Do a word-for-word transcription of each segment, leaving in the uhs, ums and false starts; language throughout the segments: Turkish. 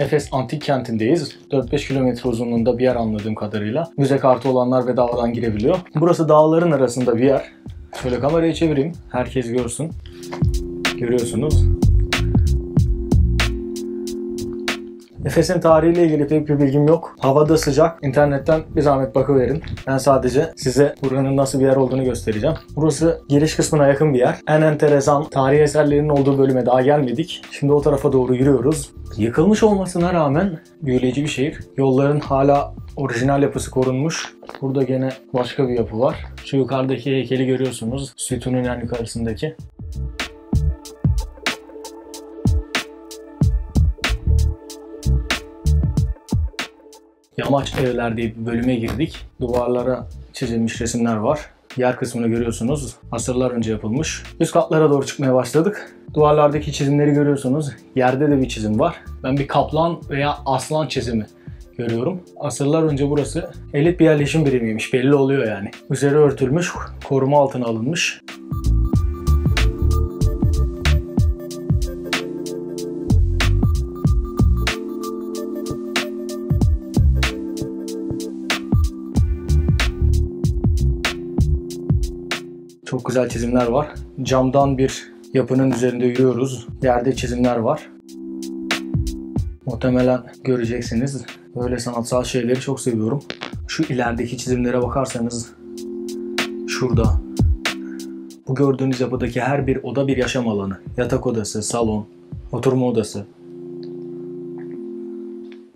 Efes antik kentindeyiz. dört beş kilometre uzunluğunda bir yer anladığım kadarıyla. Müze kartı olanlar bedavadan girebiliyor. Burası dağların arasında bir yer. Şöyle kamerayı çevireyim. Herkes görsün. Görüyorsunuz. Efes'in tarihiyle ilgili pek bir bilgim yok. Havada sıcak. İnternetten bir zahmet bakıverin. Ben sadece size buranın nasıl bir yer olduğunu göstereceğim. Burası giriş kısmına yakın bir yer. En enteresan tarihi eserlerinin olduğu bölüme daha gelmedik. Şimdi o tarafa doğru yürüyoruz. Yıkılmış olmasına rağmen büyüleyici bir şehir. Yolların hala orijinal yapısı korunmuş. Burada gene başka bir yapı var. Şu yukarıdaki heykeli görüyorsunuz. Sütunun en yukarısındaki. Yamaç evler diye bir bölüme girdik. Duvarlara çizilmiş resimler var. Yer kısmını görüyorsunuz. Asırlar önce yapılmış. Üst katlara doğru çıkmaya başladık. Duvarlardaki çizimleri görüyorsunuz. Yerde de bir çizim var. Ben bir kaplan veya aslan çizimi görüyorum. Asırlar önce burası elit bir yerleşim birimiymiş. Belli oluyor yani. Üzeri örtülmüş, koruma altına alınmış. Çok güzel çizimler var. Camdan bir yapının üzerinde yürüyoruz. Yerde çizimler var. Muhtemelen göreceksiniz. Böyle sanatsal şeyleri çok seviyorum. Şu ilerideki çizimlere bakarsanız şurada. Bu gördüğünüz yapıdaki her bir oda bir yaşam alanı. Yatak odası, salon, oturma odası.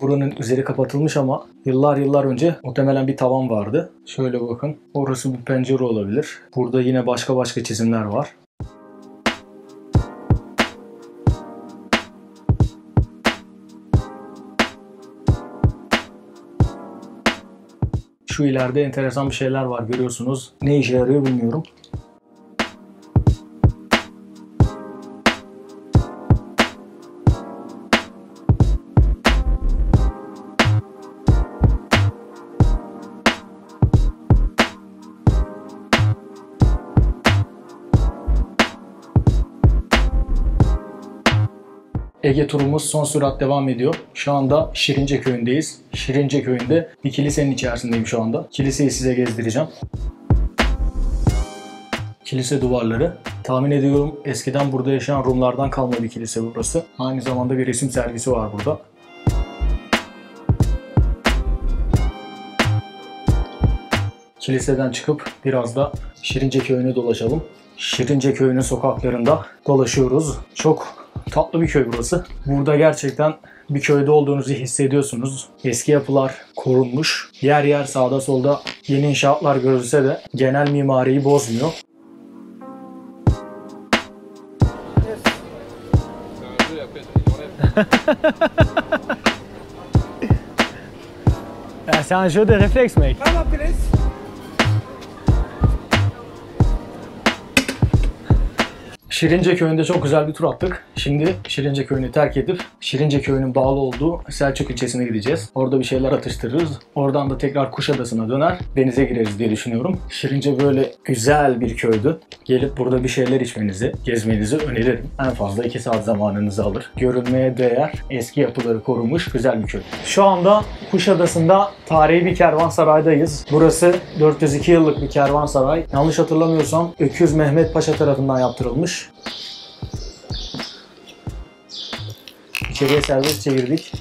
Buranın üzeri kapatılmış ama yıllar yıllar önce muhtemelen bir tavan vardı. Şöyle bakın. Orası bir pencere olabilir. Burada yine başka başka çizimler var. Şu ileride enteresan bir şeyler var görüyorsunuz. Ne işe yarıyor bilmiyorum. Ege turumuz son sürat devam ediyor. Şu anda Şirince köyündeyiz. Şirince köyünde bir kilisenin içerisindeyim şu anda. Kiliseyi size gezdireceğim. Kilise duvarları. Tahmin ediyorum eskiden burada yaşayan Rumlardan kalma bir kilise burası. Aynı zamanda bir resim sergisi var burada. Kiliseden çıkıp biraz da Şirince köyüne dolaşalım. Şirince köyünün sokaklarında dolaşıyoruz. Çok tatlı bir köy burası. Burada gerçekten bir köyde olduğunuzu hissediyorsunuz. Eski yapılar korunmuş. Yer yer sağda solda yeni inşaatlar görülse de genel mimariyi bozmuyor. C'est un jeu de réflexe, mec. Şirince köyünde çok güzel bir tur attık. Şimdi Şirince köyünü terk edip Şirince köyünün bağlı olduğu Selçuk ilçesine gideceğiz. Orada bir şeyler atıştırırız. Oradan da tekrar Kuşadası'na döner, denize gireriz diye düşünüyorum. Şirince böyle güzel bir köydü. Gelip burada bir şeyler içmenizi, gezmenizi öneririm. En fazla iki saat zamanınızı alır. Görülmeye değer, eski yapıları korunmuş güzel bir köy. Şu anda Kuşadası'nda tarihi bir kervansaraydayız. Burası dört yüz iki yıllık bir kervansaray. Yanlış hatırlamıyorsam Öküz Mehmet Paşa tarafından yaptırılmış. İçeriye serbest çevirdik.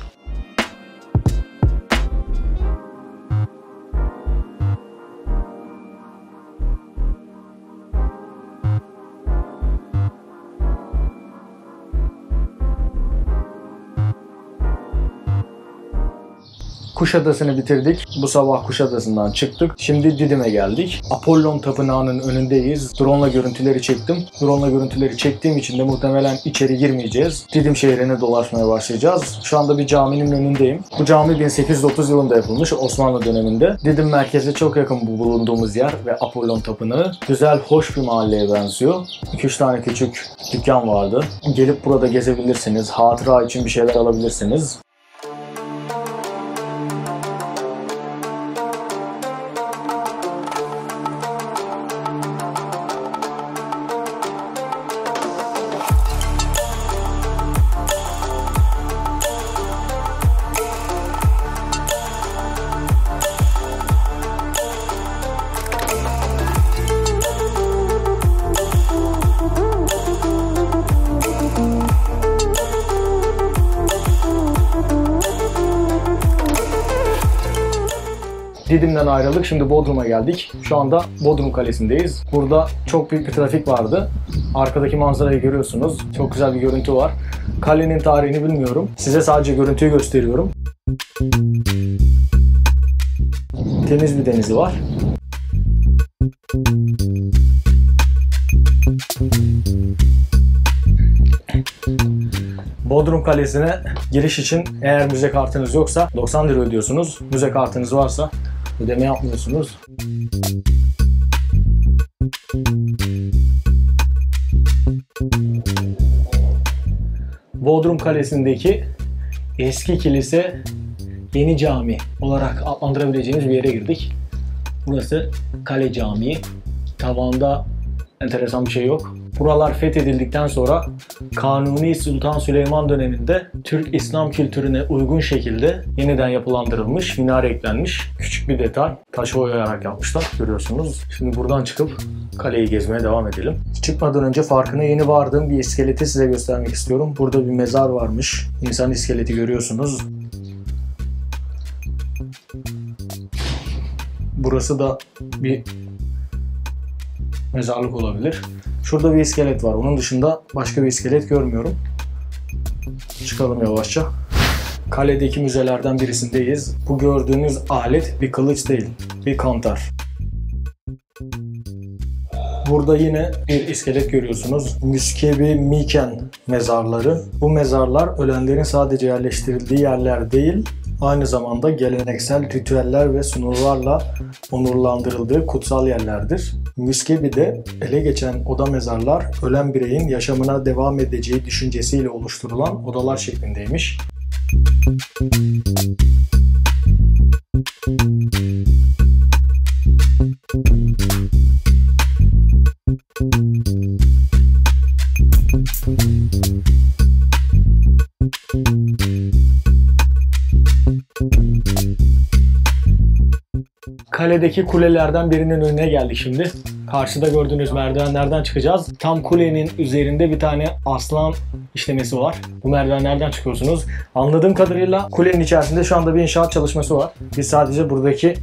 Kuşadası'nı bitirdik. Bu sabah Kuşadası'ndan çıktık. Şimdi Didim'e geldik. Apollon Tapınağı'nın önündeyiz. Drone'la görüntüleri çektim. Drone'la görüntüleri çektiğim için de muhtemelen içeri girmeyeceğiz. Didim şehrine dolaşmaya başlayacağız. Şu anda bir caminin önündeyim. Bu cami bin sekiz yüz otuz yılında yapılmış, Osmanlı döneminde. Didim merkeze çok yakın bu bulunduğumuz yer ve Apollon Tapınağı. Güzel, hoş bir mahalleye benziyor. iki üç tane küçük dükkan vardı. Gelip burada gezebilirsiniz. Hatıra için bir şeyler alabilirsiniz. Didim'den ayrıldık. Şimdi Bodrum'a geldik. Şu anda Bodrum Kalesi'ndeyiz. Burada çok büyük bir trafik vardı. Arkadaki manzarayı görüyorsunuz. Çok güzel bir görüntü var. Kalenin tarihini bilmiyorum. Size sadece görüntüyü gösteriyorum. Temiz bir denizi var. Bodrum Kalesi'ne giriş için eğer müze kartınız yoksa doksan lira ödüyorsunuz. Müze kartınız varsa ödeme yapmıyorsunuz. Bodrum Kalesi'ndeki eski kilise, yeni cami olarak adlandırabileceğimiz bir yere girdik. Burası Kale Camii. Tavanda enteresan bir şey yok. Buralar fethedildikten sonra Kanuni Sultan Süleyman döneminde Türk İslam kültürüne uygun şekilde yeniden yapılandırılmış, minare eklenmiş. Küçük bir detay, taşı oyarak yapmışlar, görüyorsunuz. Şimdi buradan çıkıp kaleyi gezmeye devam edelim. Çıkmadan önce farkına yeni vardığım bir iskeleti size göstermek istiyorum. Burada bir mezar varmış. İnsan iskeleti görüyorsunuz. Burası da bir mezarlık olabilir. Şurada bir iskelet var. Onun dışında başka bir iskelet görmüyorum. Çıkalım yavaşça. Kaledeki müzelerden birisindeyiz. Bu gördüğünüz alet bir kılıç değil, bir kantar. Burada yine bir iskelet görüyorsunuz. Müskebi Miken mezarları. Bu mezarlar ölenlerin sadece yerleştirildiği yerler değil, aynı zamanda geleneksel ritüeller ve sunularla onurlandırıldığı kutsal yerlerdir. Müskebi'de ele geçen oda mezarlar, ölen bireyin yaşamına devam edeceği düşüncesiyle oluşturulan odalar şeklindeymiş. Kaledeki kulelerden birinin önüne geldik şimdi. Karşıda gördüğünüz merdivenlerden çıkacağız. Tam kulenin üzerinde bir tane aslan işlemesi var. Bu merdivenlerden çıkıyorsunuz. Anladığım kadarıyla kulenin içerisinde şu anda bir inşaat çalışması var. Biz sadece buradaki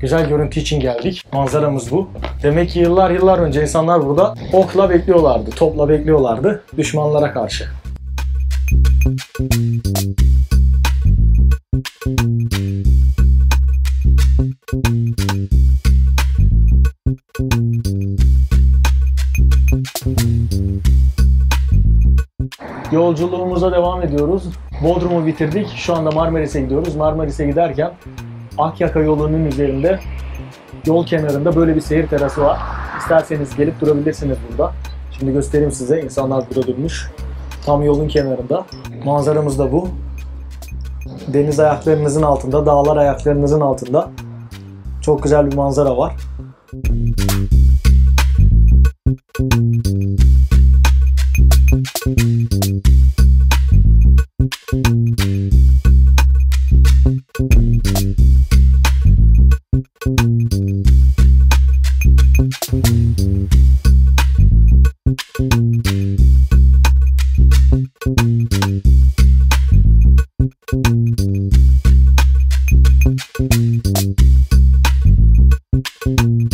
güzel görüntü için geldik. Manzaramız bu. Demek ki yıllar yıllar önce insanlar burada okla bekliyorlardı, topla bekliyorlardı düşmanlara karşı. Yolculuğumuza devam ediyoruz. Bodrum'u bitirdik. Şu anda Marmaris'e gidiyoruz. Marmaris'e giderken Akyaka yolunun üzerinde, yol kenarında böyle bir seyir terası var. İsterseniz gelip durabilirsiniz burada. Şimdi göstereyim size. İnsanlar burada durmuş. Tam yolun kenarında. Manzaramız da bu. Deniz ayaklarınızın altında, dağlar ayaklarınızın altında. Çok güzel bir manzara var. Thank you.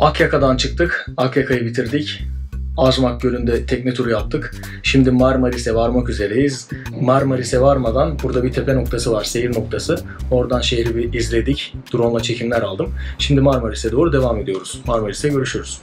Akyaka'dan çıktık, Akyaka'yı bitirdik. Azmak Gölü'nde tekne turu yaptık. Şimdi Marmaris'e varmak üzereyiz. Marmaris'e varmadan burada bir tepe noktası var, seyir noktası. Oradan şehri bir izledik, drone'la çekimler aldım. Şimdi Marmaris'e doğru devam ediyoruz. Marmaris'e görüşürüz.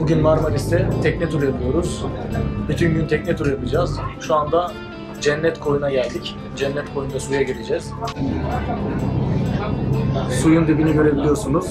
Bugün Marmaris'te tekne turu yapıyoruz. Bütün gün tekne turu yapacağız. Şu anda Cennet Koyu'na geldik. Cennet Koyu'nda suya gireceğiz. Suyun dibini görebiliyorsunuz.